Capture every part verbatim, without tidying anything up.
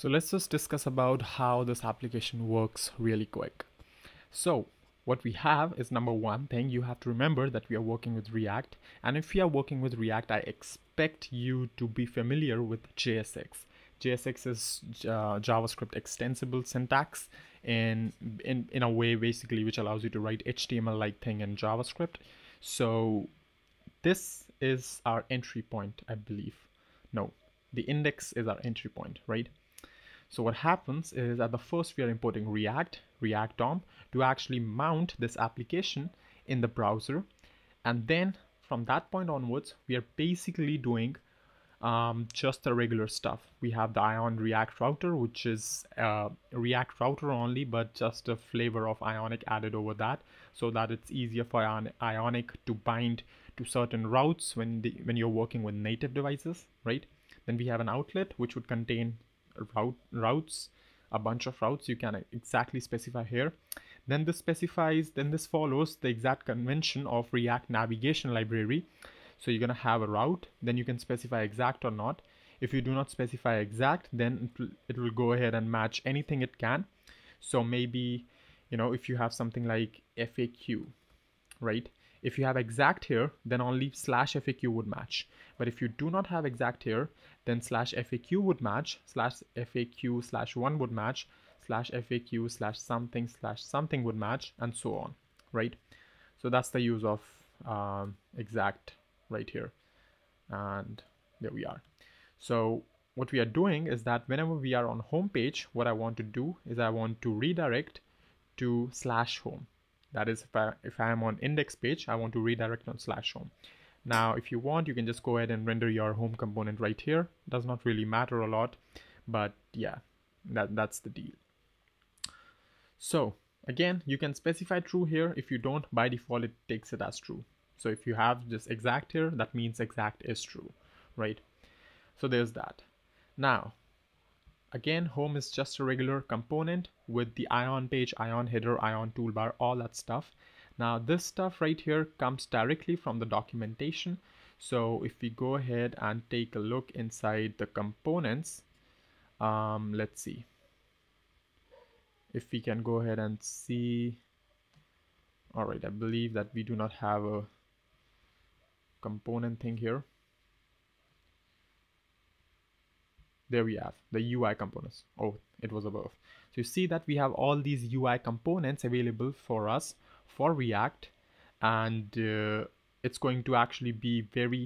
So let's just discuss about how this application works really quick. So what we have is, number one thing you have to remember that we are working with React, and if you are working with React, I expect you to be familiar with J S X. J S X is uh, JavaScript extensible syntax in, in in a way basically which allows you to write H T M L like thing in JavaScript. So this is our entry point, I believe. No, the index is our entry point, right? So what happens is, at the first we are importing React, React D O M, to actually mount this application in the browser, and then from that point onwards we are basically doing Um, just the regular stuff. We have the Ion React Router, which is uh, React Router only, but just a flavor of Ionic added over that, so that it's easier for Ion Ionic to bind to certain routes when the, when you're working with native devices, right? Then we have an outlet which would contain route routes, a bunch of routes you can exactly specify here. Then this specifies, then this follows the exact convention of React navigation library. So you're gonna have a route, then you can specify exact or not. If you do not specify exact, then it will, it will go ahead and match anything it can. So maybe, you know, if you have something like F A Q, right? If you have exact here, then only slash F A Q would match. But if you do not have exact here, then slash F A Q would match, slash F A Q slash one would match, slash F A Q slash something slash something would match, and so on, right? So that's the use of um, exact right here, and there we are. So what we are doing is that whenever we are on home page, what I want to do is I want to redirect to slash home. That is, if I, if I am on index page, I want to redirect on slash home. Now if you want, you can just go ahead and render your home component right here. Does not really matter a lot, but yeah, that, that's the deal. So again, you can specify true here. If you don't, by default it takes it as true. So if you have this exact here, that means exact is true, right? So there's that. Now, again, home is just a regular component with the Ion page, Ion header, Ion toolbar, all that stuff. Now this stuff right here comes directly from the documentation. So if we go ahead and take a look inside the components, um, let's see. If we can go ahead and see, all right, I believe that we do not have a component thing here. There we have the U I components. Oh, it was above. So you see that we have all these U I components available for us for React, and uh, it's going to actually be very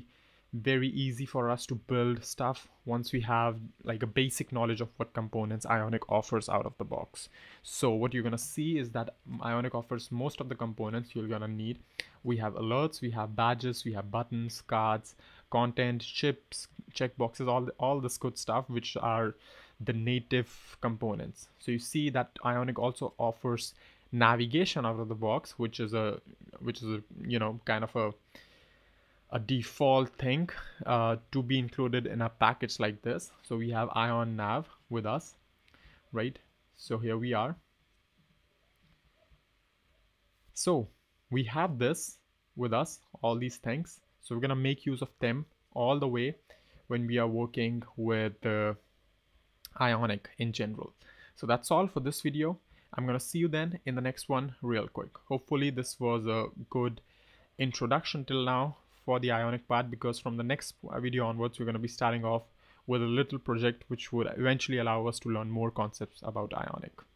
very easy for us to build stuff once we have like a basic knowledge of what components Ionic offers out of the box. So what you're gonna see is that Ionic offers most of the components you're gonna need. We have alerts, we have badges, we have buttons, cards, content, chips, checkboxes, all the, all this good stuff, which are the native components. So you see that Ionic also offers navigation out of the box, which is a which is a you know kind of a a default thing uh, to be included in a package like this. So we have Ion Nav with us, right? So here we are. So we have this with us, all these things. So we're gonna make use of them all the way when we are working with uh, Ionic in general. So that's all for this video. I'm gonna see you then in the next one real quick. Hopefully this was a good introduction till now for the Ionic part, because from the next video onwards we're going to be starting off with a little project which would eventually allow us to learn more concepts about Ionic.